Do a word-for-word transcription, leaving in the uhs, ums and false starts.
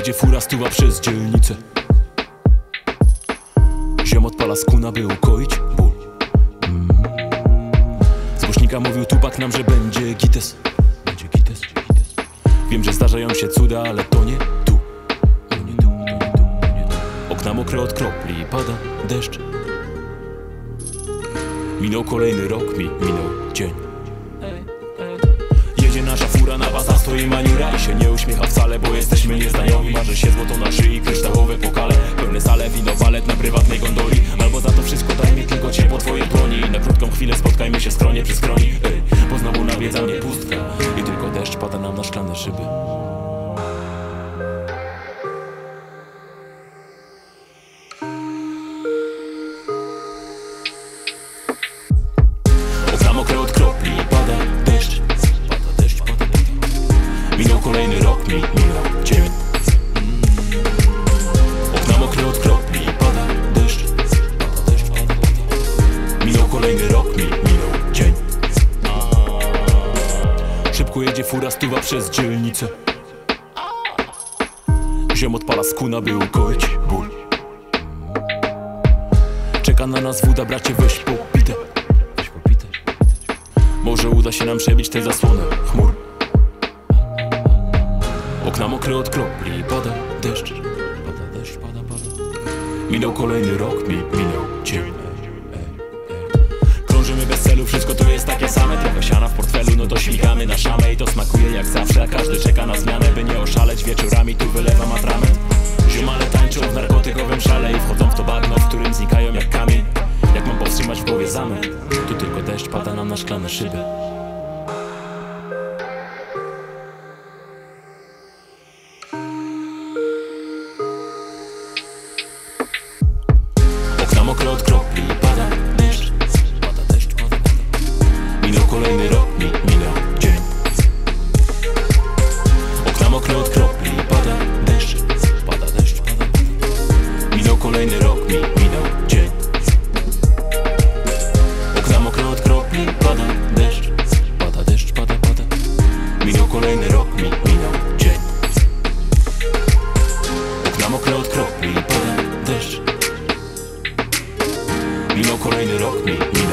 Jedzie fura stuwa przez dzielnicę. Ziem odpala skuna, by ukoić ból. Z głośnika mówił Tupak nam, że będzie gites. Wiem, że zdarzają się cuda, ale to nie tu. Okna mokre od kropli, pada deszcz. Minął kolejny rok, mi minął dzień. Jedzie nasza fura, na baza stoi maniura i się nie uśmiecha wcale, bo jesteśmy nieznajomi. Marzy się złoto na szyi, kryształowe pokale, pełne sale, winowalet na prywatnej gondoli. Albo za to wszystko daj mi tylko ciepło twojej dłoni i na krótką chwilę spotkajmy się skronie przy skroni. Ej, bo znowu nawiedza mnie pustka i tylko deszcz pada nam na szklane szyby. Kolejny rok mi minął dziewięć. Okna mokre od kropli, pada deszcz. Minął kolejny rok mi minął dzień. Szybko jedzie fura stuwa przez dzielnicę. Ziem odpala skuna, by ukoić ból. Czeka na nas woda, bracie, weź popite. Może uda się nam przebić tę zasłonę chmur. Okna mokre od kropli, pada deszcz, pada deszcz, pada, pada. Minął kolejny rok, mi minął dzień. Krążymy bez celu, wszystko tu jest takie same. Trochę siana w portfelu, no to śmigamy na szamę i to smakuje jak zawsze, a każdy czeka na zmianę, by nie oszaleć wieczorami, tu wylewam atrament. Ziomale tańczą w narkotykowym szale i wchodzą w to bagno, w którym znikają jak kamień. Jak mam powstrzymać w głowie zamęt? Tu tylko deszcz pada nam na szklane szyby. Mokre od kropli, pada deszcz, pada deszcz, pada, pada. Minął kolejny rok, mi minął dzień. Okna mokre od kropli, pada deszcz, pada deszcz, pada, pada. Minął kolejny rok, mi minął dzień. Okna mokre od kropli, pada deszcz, pada deszcz, pada, pada. Minął kolejny rok, mi minął dzień. Okna mokre od kropli, pada deszcz. Minął kolejny rok mi.